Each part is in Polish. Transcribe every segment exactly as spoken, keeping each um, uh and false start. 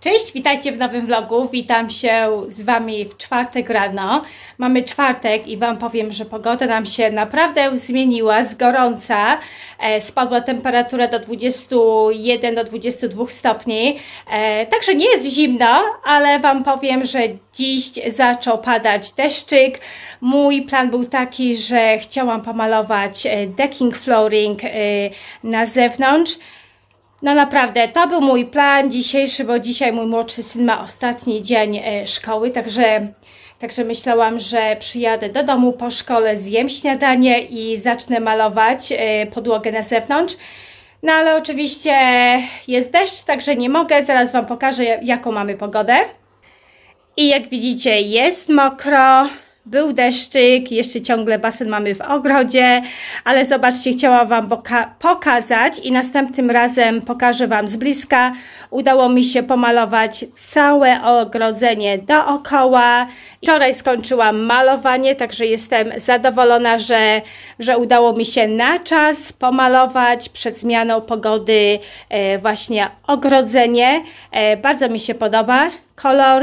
Cześć, witajcie w nowym vlogu. Witam się z Wami w czwartek rano. Mamy czwartek i Wam powiem, że pogoda nam się naprawdę zmieniła z gorąca. E, spadła temperatura do dwudziestu jeden do dwudziestu dwóch stopni. E, także nie jest zimno, ale Wam powiem, że dziś zaczął padać deszczyk. Mój plan był taki, że chciałam pomalować decking flooring e, na zewnątrz. No naprawdę, to był mój plan dzisiejszy, bo dzisiaj mój młodszy syn ma ostatni dzień szkoły, także, także myślałam, że przyjadę do domu po szkole, zjem śniadanie i zacznę malować podłogę na zewnątrz. No ale oczywiście jest deszcz, także nie mogę, zaraz Wam pokażę, jaką mamy pogodę. I jak widzicie, jest mokro. Był deszczyk, jeszcze ciągle basen mamy w ogrodzie, ale zobaczcie, chciałam Wam pokazać i następnym razem pokażę Wam z bliska. Udało mi się pomalować całe ogrodzenie dookoła. Wczoraj skończyłam malowanie, także jestem zadowolona, że, że udało mi się na czas pomalować przed zmianą pogody właśnie ogrodzenie. Bardzo mi się podoba kolor.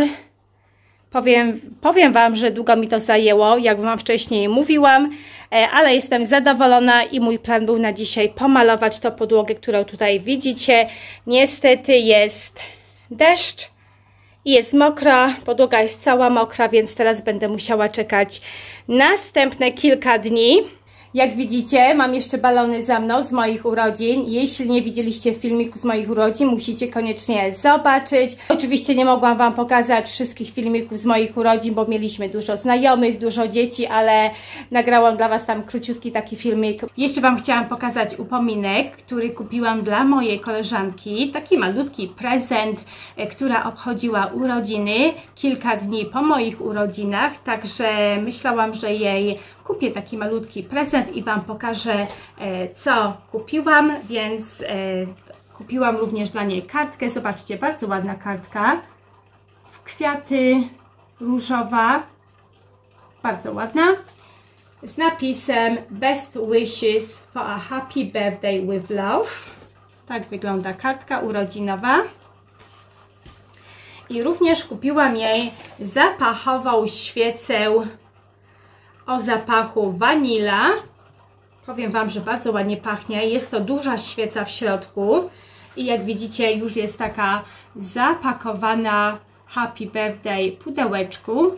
Powiem, powiem Wam, że długo mi to zajęło, jak Wam wcześniej mówiłam, ale jestem zadowolona i mój plan był na dzisiaj pomalować tą podłogę, którą tutaj widzicie. Niestety jest deszcz i jest mokra, podłoga jest cała mokra, więc teraz będę musiała czekać następne kilka dni. Jak widzicie, mam jeszcze balony za mną z moich urodzin. Jeśli nie widzieliście filmiku z moich urodzin, musicie koniecznie zobaczyć. Oczywiście nie mogłam Wam pokazać wszystkich filmików z moich urodzin, bo mieliśmy dużo znajomych, dużo dzieci, ale nagrałam dla Was tam króciutki taki filmik. Jeszcze Wam chciałam pokazać upominek, który kupiłam dla mojej koleżanki. Taki malutki prezent, która obchodziła urodziny kilka dni po moich urodzinach, także myślałam, że jej kupię taki malutki prezent i Wam pokażę, co kupiłam, więc kupiłam również dla niej kartkę. Zobaczcie, bardzo ładna kartka. W kwiaty, różowa, bardzo ładna. Z napisem Best Wishes for a Happy Birthday with Love. Tak wygląda kartka urodzinowa. I również kupiłam jej zapachową świecę o zapachu wanila. Powiem Wam, że bardzo ładnie pachnie. Jest to duża świeca w środku i jak widzicie, już jest taka zapakowana Happy Birthday w pudełeczku.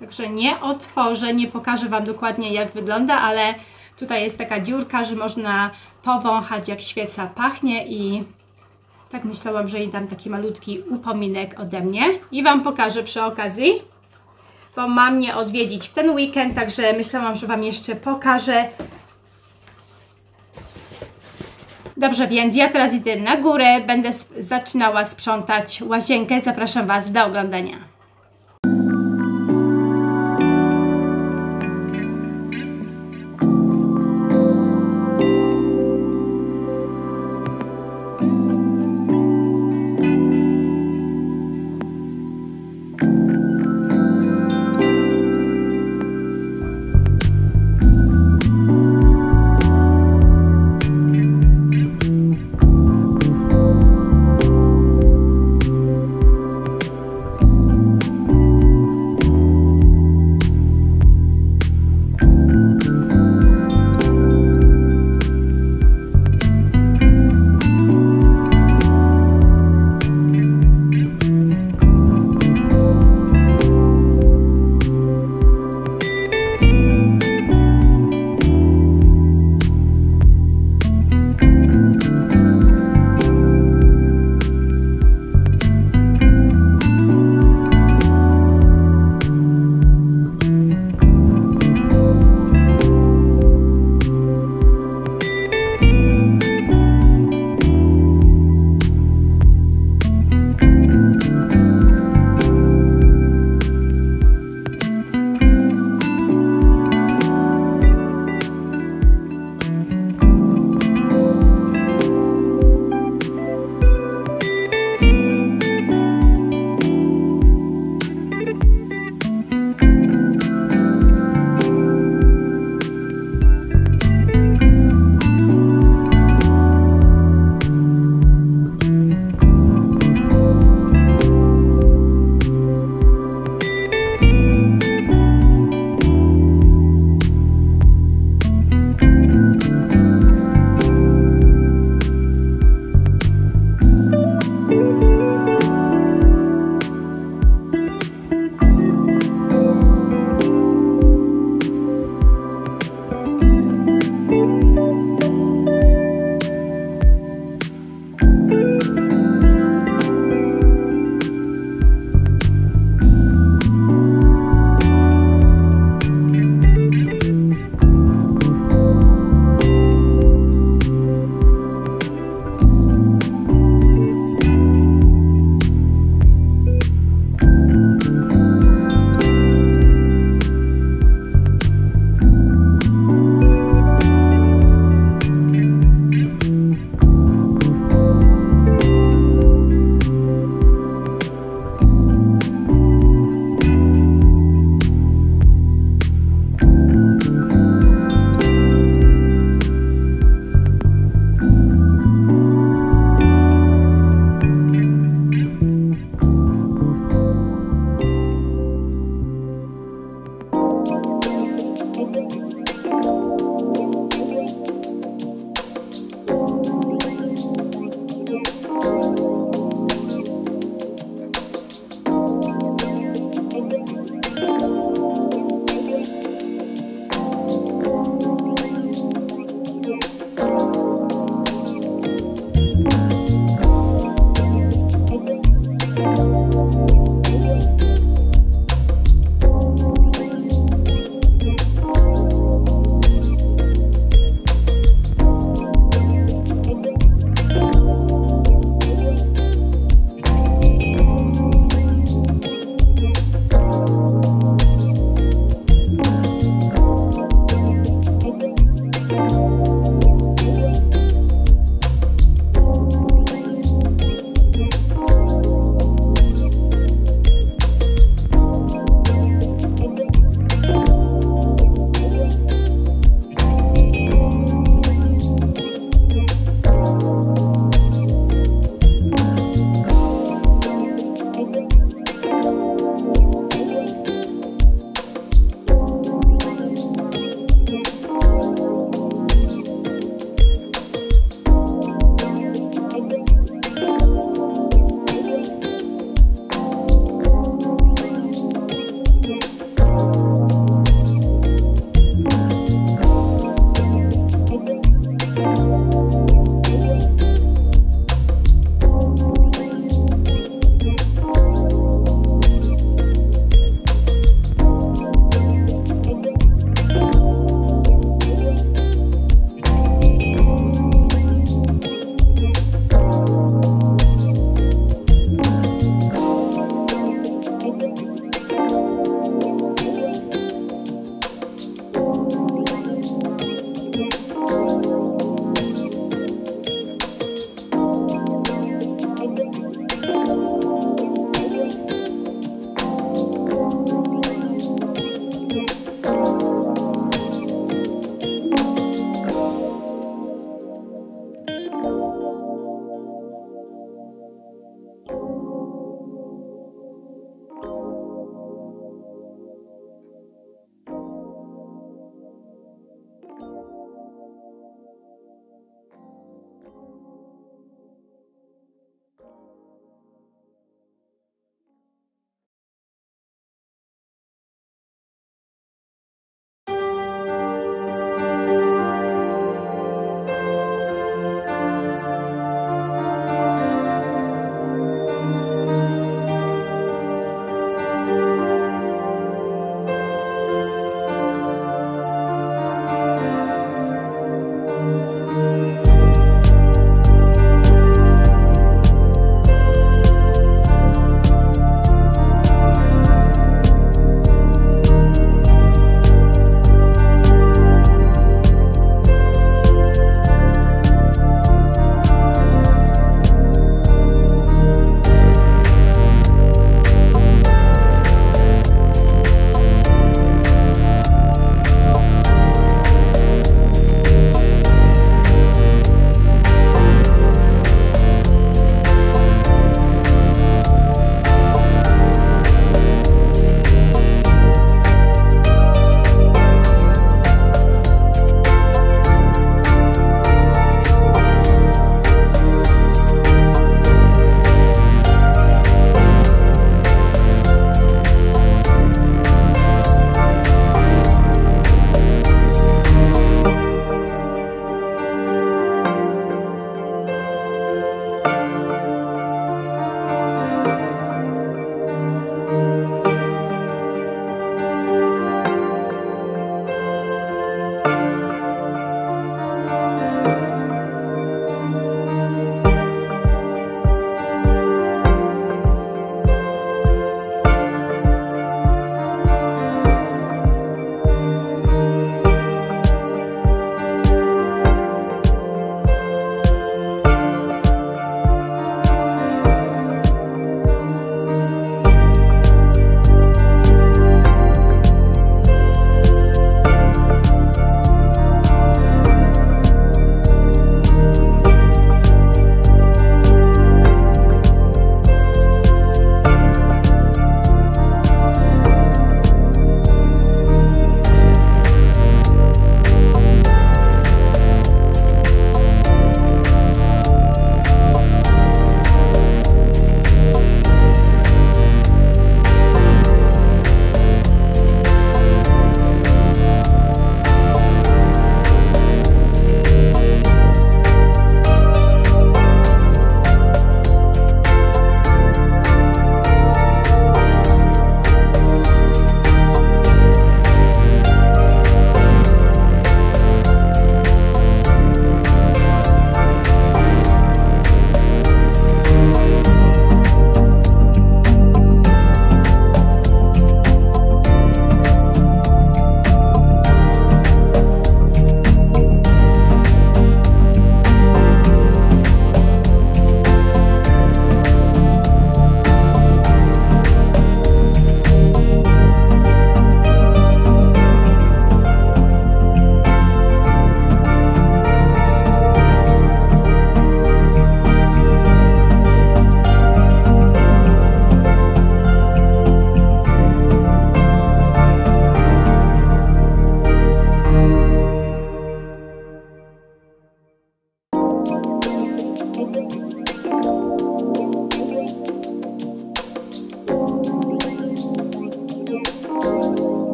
Także nie otworzę, nie pokażę Wam dokładnie, jak wygląda, ale tutaj jest taka dziurka, że można powąchać, jak świeca pachnie i tak myślałam, że jej dam taki malutki upominek ode mnie i Wam pokażę przy okazji, bo mam mnie odwiedzić w ten weekend, także myślałam, że Wam jeszcze pokażę. Dobrze, więc ja teraz idę na górę, będę zaczynała sprzątać łazienkę. Zapraszam Was do oglądania. Thank you.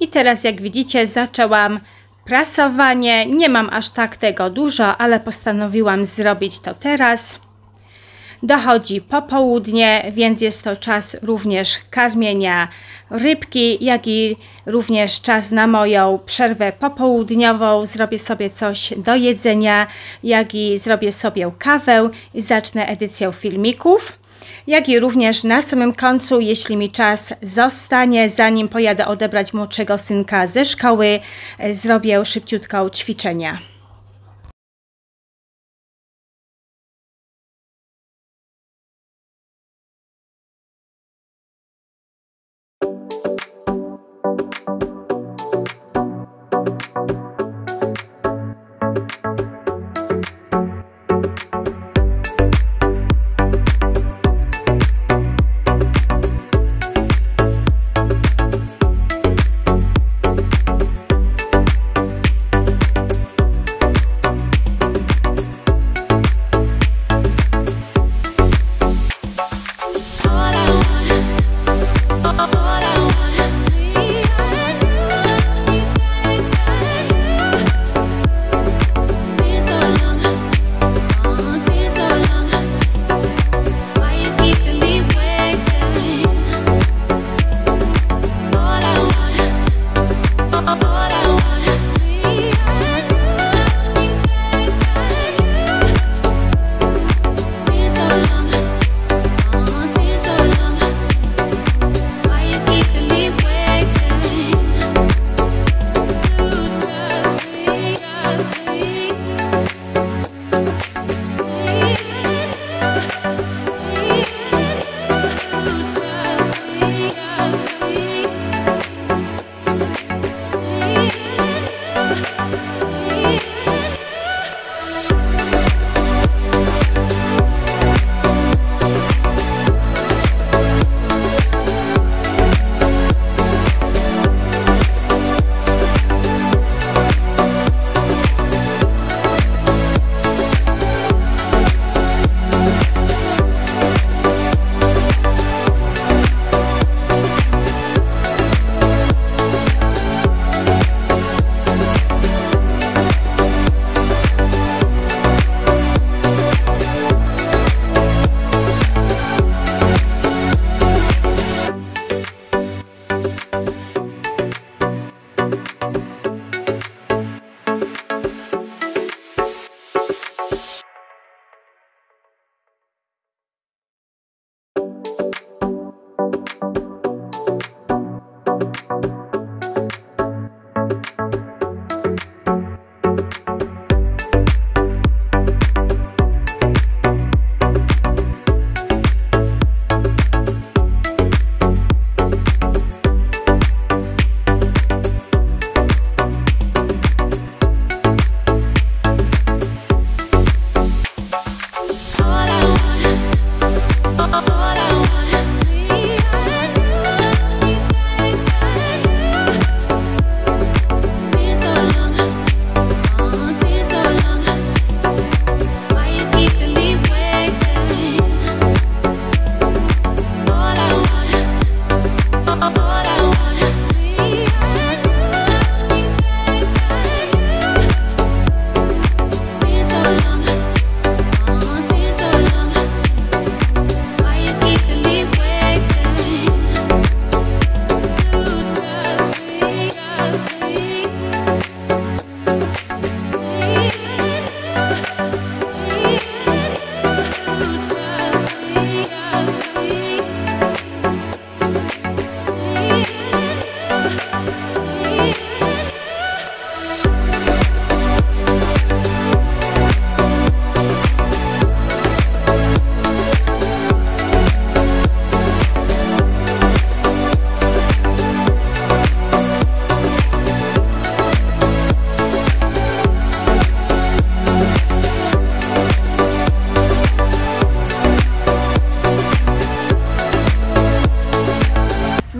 I teraz, jak widzicie, zaczęłam prasowanie. Nie mam aż tak tego dużo, ale postanowiłam zrobić to teraz. Dochodzi popołudnie, więc jest to czas również karmienia rybki, jak i również czas na moją przerwę popołudniową. Zrobię sobie coś do jedzenia, jak i zrobię sobie kawę i zacznę edycję filmików. Jak i również na samym końcu, jeśli mi czas zostanie, zanim pojadę odebrać młodszego synka ze szkoły, zrobię szybciutko ćwiczenia.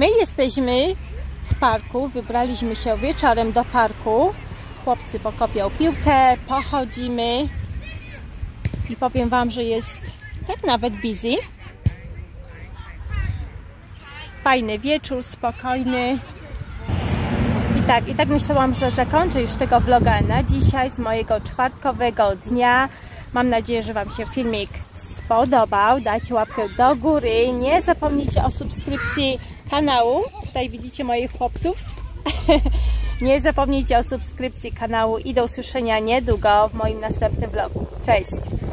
My jesteśmy w parku, wybraliśmy się wieczorem do parku. Chłopcy pokopią piłkę, pochodzimy. I powiem wam, że jest tak nawet busy. Fajny wieczór, spokojny. I tak, i tak myślałam, że zakończę już tego vloga na dzisiaj z mojego czwartkowego dnia. Mam nadzieję, że wam się filmik spodobał. Dajcie łapkę do góry. Nie zapomnijcie o subskrypcji kanału. Tutaj widzicie moich chłopców. Nie zapomnijcie o subskrypcji kanału i do usłyszenia niedługo w moim następnym vlogu. Cześć!